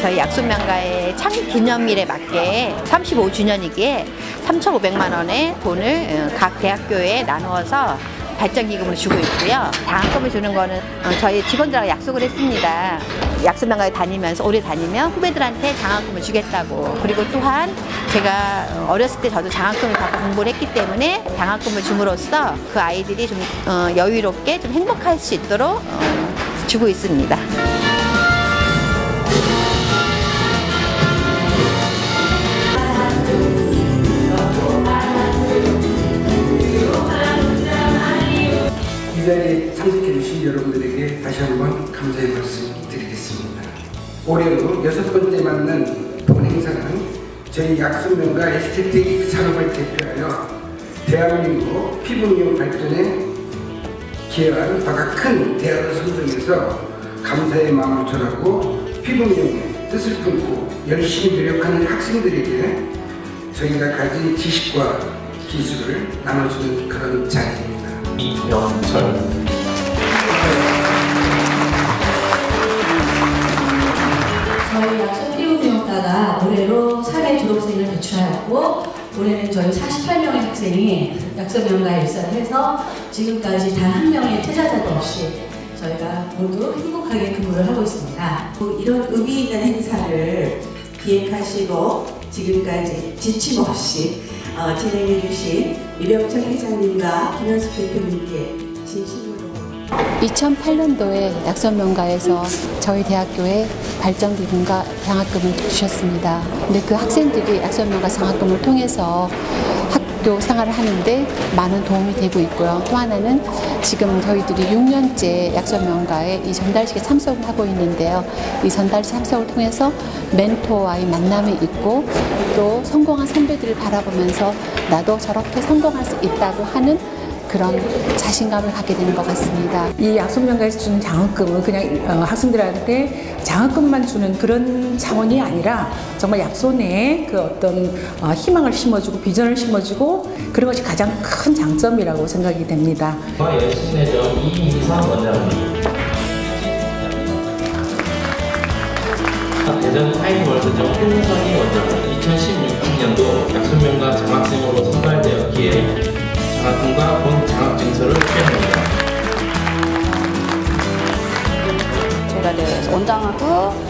저희 약손명가의 창립 기념일에 맞게 35주년이기에 3,500만 원의 돈을 각 대학교에 나누어서 발전기금으로 주고 있고요. 장학금을 주는 거는 저희 직원들하고 약속을 했습니다. 약손명가에 다니면서 오래 다니면 후배들한테 장학금을 주겠다고. 그리고 또한 제가 어렸을 때 저도 장학금을 받고 공부를 했기 때문에 장학금을 줌으로써 그 아이들이 좀 여유롭게 좀 행복할 수 있도록 주고 있습니다. 이 자리에 참석해주신 여러분들에게 다시 한번 감사의 말씀 드리겠습니다. 올해로 6번째 맞는 본 행사는 저희 약손명가 에스테틱 산업을 대표하여 대한민국 피부미용 발전에 기여한 바가 큰 대안을 선정해서 감사의 마음을 전하고 피부미용의 뜻을 품고 열심히 노력하는 학생들에게 저희가 가진 지식과 기술을 나눠주는 그런 자리입니다. 이병철 저희 약손 피부미용가가 올해로 4회 졸업생을 배출하였고 올해는 저희 48명의 학생이 약손명가에 입사를 해서 지금까지 단 한 명의 퇴사자도 없이 저희가 모두 행복하게 근무를 하고 있습니다. 이런 의미 있는 행사를 기획하시고 지금까지 지침없이 진행해주신 이병철 회장님과 김현수 대표님께 진심으로 2008년도에 약손명가에서 저희 대학교에 발전기금과 장학금을 주셨습니다. 근데 그 학생들이 약손명가 장학금을 통해서 학교 생활을 하는데 많은 도움이 되고 있고요. 또 하나는 지금 저희들이 6년째 약손명가에 이 전달식에 참석을 하고 있는데요. 이 전달식 참석을 통해서 멘토와의 만남이 있고 또 성공한 선배들을 바라보면서 나도 저렇게 성공할 수 있다고 하는 그런 자신감을 갖게 되는 것 같습니다. 이 약손명가에서 주는 장학금은 그냥 학생들한테 장학금만 주는 그런 차원이 아니라 정말 약손에 그 어떤 희망을 심어주고 비전을 심어주고 그런 것이 가장 큰 장점이라고 생각이 됩니다. 열심히 해줘 이인상 원장님. 대전 타임월드점 홍선희 원장님 2016년도 약손명가 장학생으로 선발되었기에 장학금과 본 장학증서를 수여합니다. 제가 이제 원장하고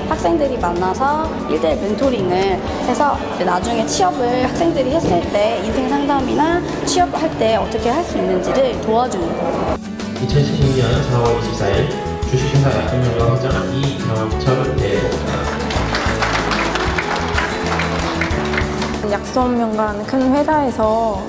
학생들이 만나서 1대1 멘토링을 해서 나중에 취업을 학생들이 했을 때 인생 상담이나 취업할 때 어떻게 할 수 있는지를 도와주는 거예요. 2016년 4월 24일 주식회사 약손명가 회장 이병철 대표입니다. 약손명가라는 큰 회사에서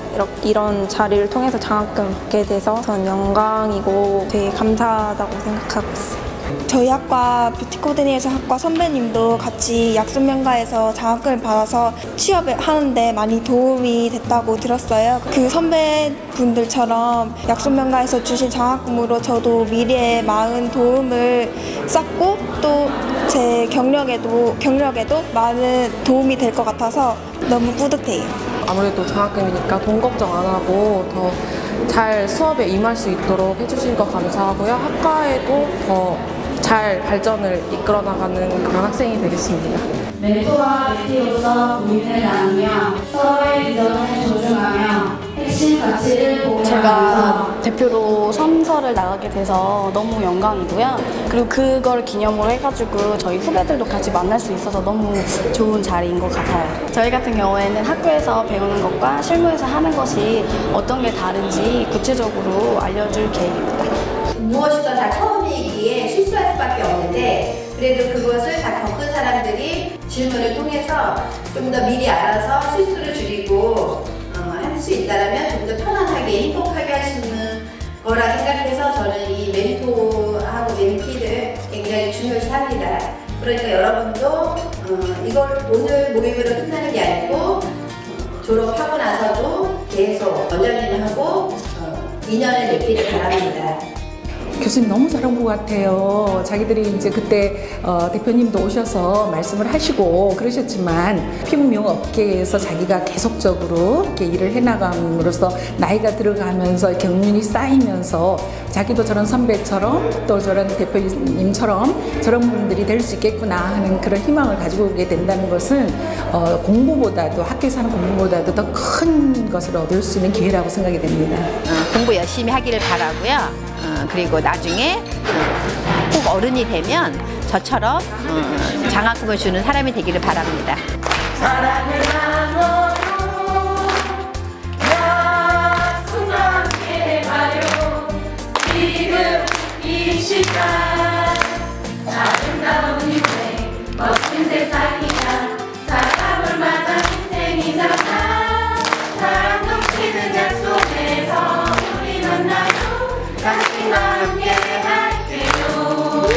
이런 자리를 통해서 장학금 받게 돼서 저는 영광이고 되게 감사하다고 생각하고 있어요. 저희 학과 뷰티코디네이션 학과 선배님도 같이 약손명가에서 장학금을 받아서 취업을 하는데 많이 도움이 됐다고 들었어요. 그 선배분들처럼 약손명가에서 주신 장학금으로 저도 미래에 많은 도움을 쌓고 또 제 경력에도 많은 도움이 될 것 같아서 너무 뿌듯해요. 아무래도 장학금이니까 돈 걱정 안 하고 더 잘 수업에 임할 수 있도록 해주신 거 감사하고요. 학과에도 더 잘 발전을 이끌어 나가는 그런 학생이 되겠습니다. 멘토와 멘티로서 고민을 나누며 서로의 비전을 존중하며 핵심 가치를 보호하면서 대표로 3사를 나가게 돼서 너무 영광이고요. 그리고 그걸 기념으로 해가지고 저희 후배들도 같이 만날 수 있어서 너무 좋은 자리인 것 같아요. 저희 같은 경우에는 학교에서 배우는 것과 실무에서 하는 것이 어떤 게 다른지 구체적으로 알려줄 계획입니다. 무엇이든 다 처음이기에 실수할 수밖에 없는데 그래도 그것을 다 겪은 사람들이 질문을 통해서 좀 더 미리 알아서 실수를 줄이고 할 수 있다면 좀 더 편안하게 행복하게 할 수 있는 거라 생각해서 저는 이 멘토하고 멘티를 굉장히 중요시합니다. 그러니까 여러분도 이걸 오늘 모임으로 끝나는 게 아니고 졸업하고 나서도 계속 원장님하고 인연을 맺기를 바랍니다. 교수님 너무 잘한 것 같아요. 자기들이 이제 그때 대표님도 오셔서 말씀을 하시고 그러셨지만 피부미용 업계에서 자기가 계속적으로 이렇게 일을 해나감으로써 나이가 들어가면서 경륜이 쌓이면서 자기도 저런 선배처럼 또 저런 대표님처럼 저런 분들이 될 수 있겠구나 하는 그런 희망을 가지고 오게 된다는 것은 공부보다도 학교에서 하는 공부보다도 더 큰 것을 얻을 수 있는 기회라고 생각이 됩니다. 공부 열심히 하기를 바라고요. 그리고 나중에 꼭 어른이 되면 저처럼 장학금을 주는 사람이 되기를 바랍니다. 사랑을 나눠요. 약손명가에 가요. 지금 이 시간 아름다운 인생 멋진 세상이야. 사람을 만나 인생이잖아. 사랑 넘치는 약속에서 우리 만나요. 다시 함께 할게요.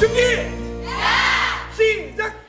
준비! 시작!